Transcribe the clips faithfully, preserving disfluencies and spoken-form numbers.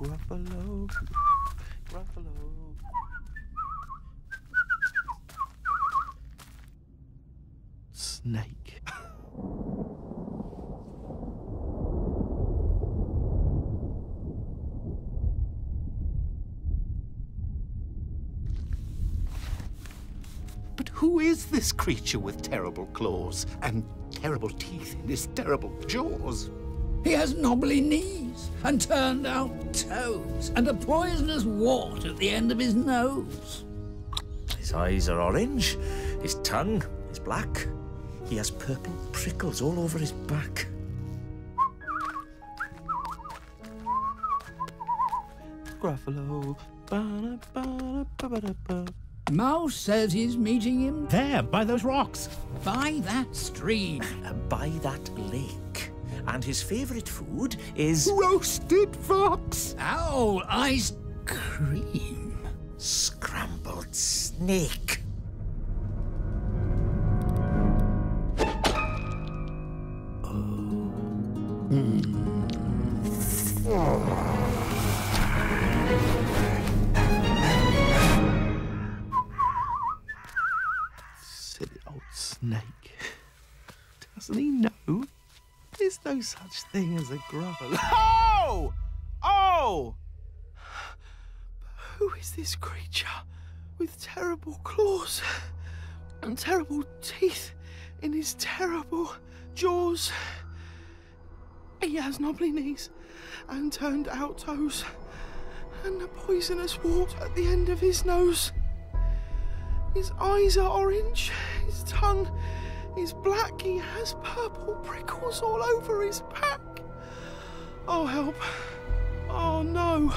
Gruffalo. Gruffalo. Snake. But who is this creature with terrible claws and terrible teeth in his terrible jaws? He has knobbly knees and turned out toes and a poisonous wart at the end of his nose. His eyes are orange, his tongue is black. He has purple prickles all over his back. Gruffalo. Mouse says he's meeting him. There, by those rocks. By that stream. By that lake. And his favourite food is... roasted fox. Owl ice cream. Scrambled snake. Silly old snake. Doesn't he know? There's no such thing as a Gruffalo. Oh! Oh! Who is this creature with terrible claws and terrible teeth in his terrible jaws? He has knobbly knees and turned out toes and a poisonous wart at the end of his nose. His eyes are orange, his tongue is black, he has purple prickles all over his back. Oh, help. Oh, no.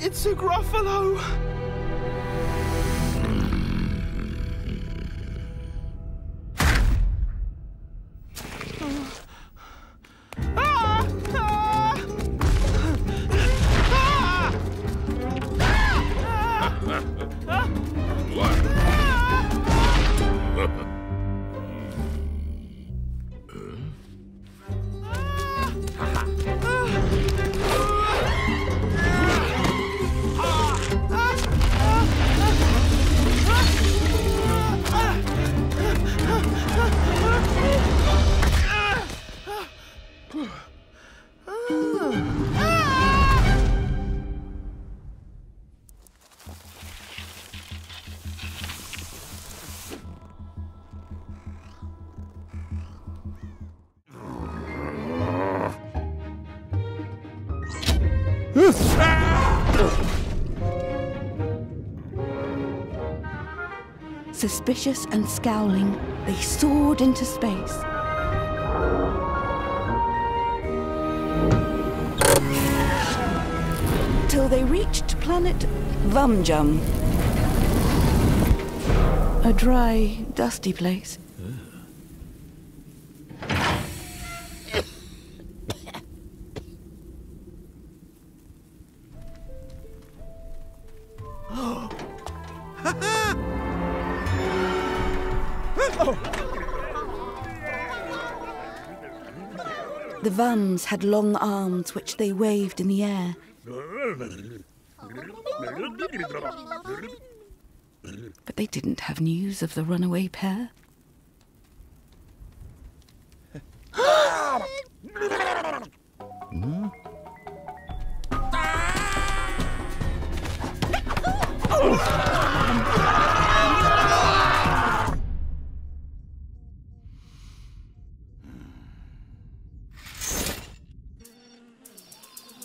It's a Gruffalo. Suspicious and scowling, they soared into space. Till they reached planet Vumjum. A dry, dusty place. The Vams had long arms which they waved in the air. But they didn't have news of the runaway pair. Hmm?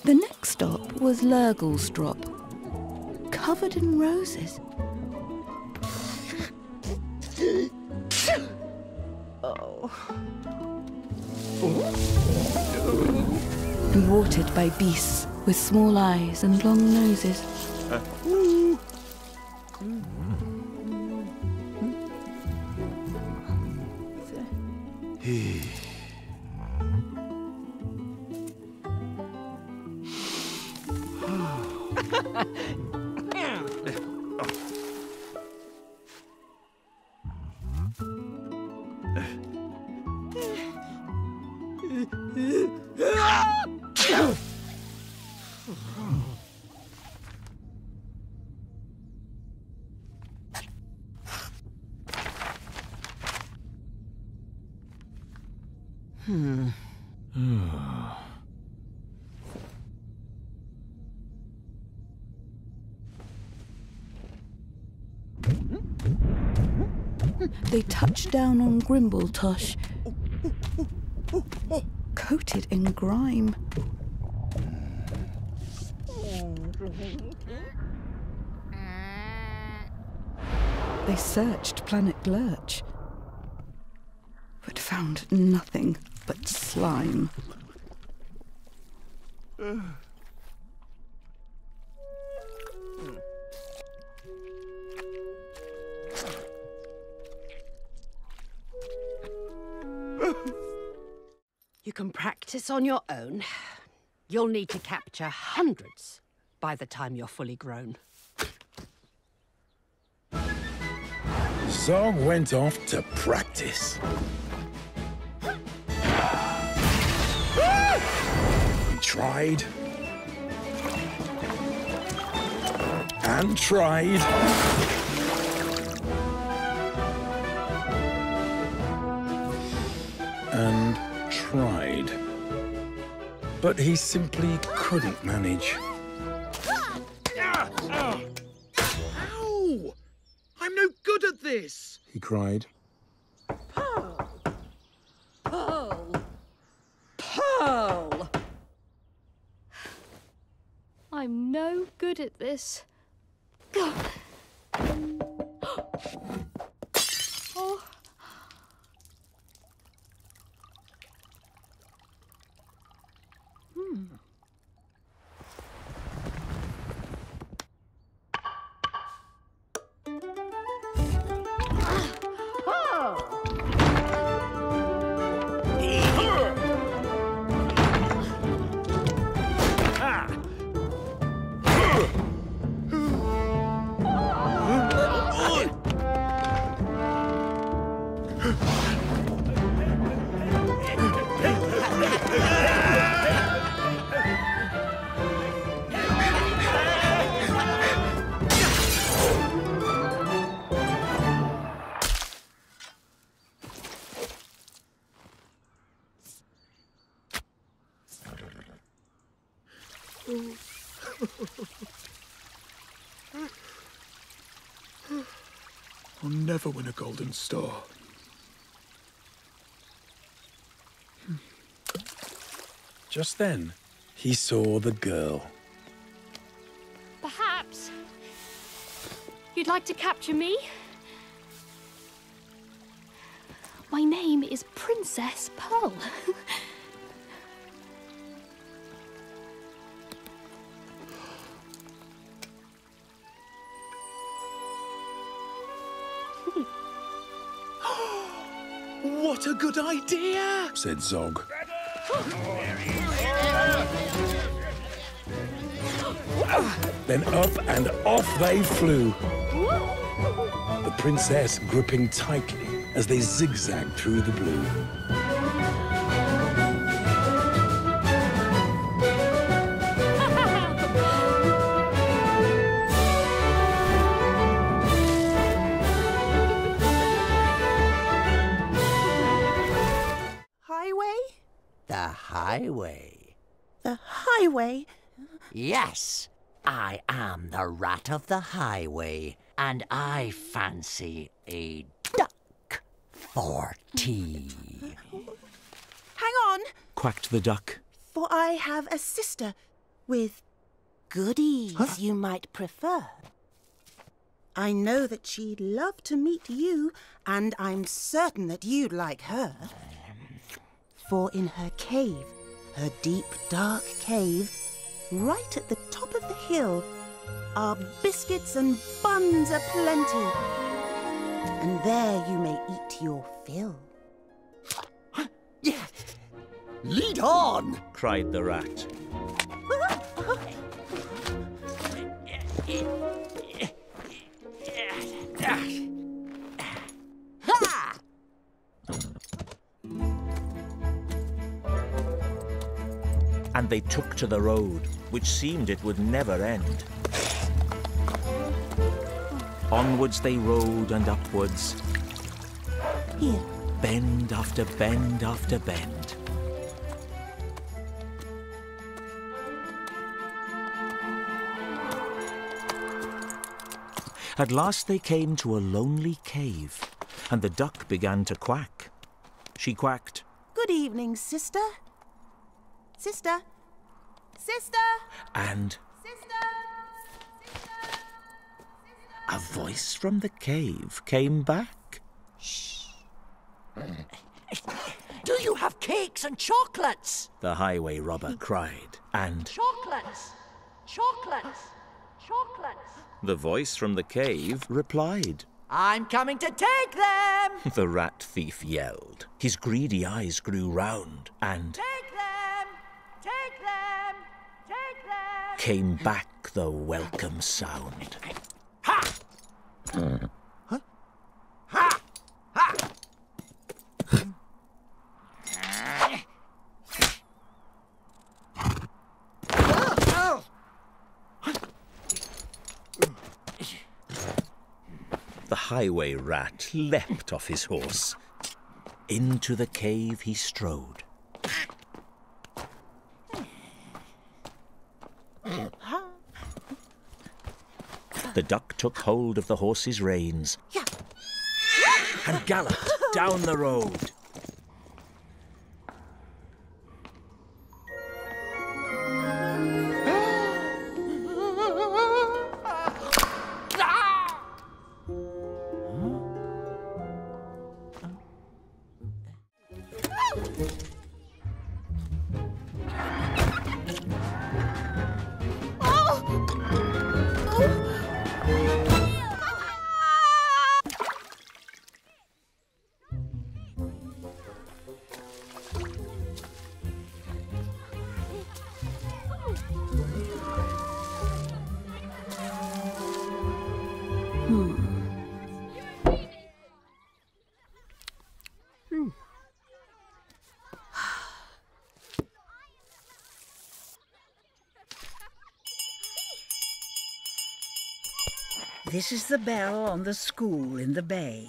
The next stop was Lurgle's drop, covered in roses. Oh. And watered by beasts with small eyes and long noses. Hmm. They touched down on Grimbletosh, coated in grime. They searched planet Glurch, but found nothing but slime. You can practice on your own. You'll need to capture hundreds by the time you're fully grown. Zog went off to practice. He tried. And tried. And tried. But he simply couldn't manage. Ow! I'm no good at this! He cried. Pearl! Pearl! Pearl! I'm no good at this. Oh. Hmm. I'll never win a golden star. Just then, he saw the girl. Perhaps you'd like to capture me? My name is Princess Pearl. What a good idea, said Zog. Then up and off they flew, the princess gripping tightly as they zigzagged through the blue. Highway. The highway? Yes, I am the rat of the highway, and I fancy a duck for tea. Hang on, quacked the duck. For I have a sister with goodies huh? you might prefer. I know that she'd love to meet you, and I'm certain that you'd like her. For in her cave, her deep, dark cave, right at the top of the hill, are biscuits and buns aplenty. And there you may eat your fill. Yeah. Lead on, cried the rat. Ha! and they took to the road, which seemed it would never end. Onwards they rode and upwards. Here. Bend after bend after bend. At last they came to a lonely cave, and the duck began to quack. She quacked, "Good evening, sister. Sister. Sister." And sister. Sister. A voice from the cave came back. "Shh. Do you have cakes and chocolates?" the highway robber cried. And "Chocolates. Chocolates. Chocolates." the voice from the cave replied, "I'm coming to take them." The rat thief yelled. His greedy eyes grew round and "Take them! Take them! Take them!" came back the welcome sound. Ha! Mm. Huh? Ha! Ha! The highway rat leapt off his horse. Into the cave he strode. The duck took hold of the horse's reins and galloped down the road. This is the bell on the school in the bay,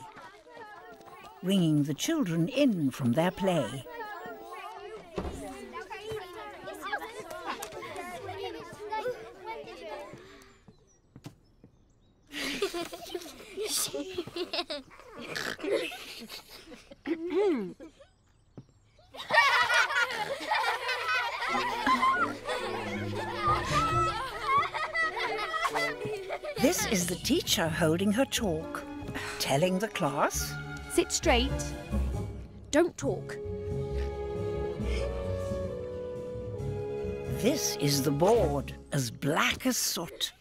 ringing the children in from their play. This is the teacher holding her talk, telling the class, "Sit straight, don't talk." This is the board, as black as soot.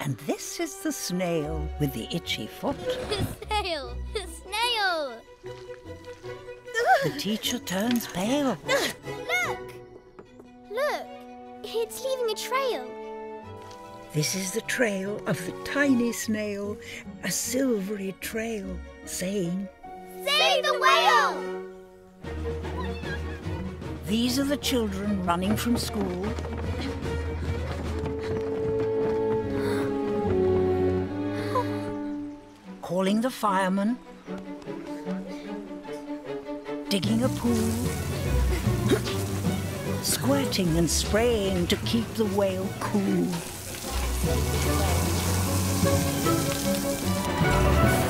And this is the snail with the itchy foot. Snail! Snail! The teacher turns pale. Look! Look! Look! It's leaving a trail. This is the trail of the tiny snail, a silvery trail, saying, "Save the whale!" These are the children running from school. Calling the fireman. Digging a pool. Squirting and spraying to keep the whale cool. Thank you.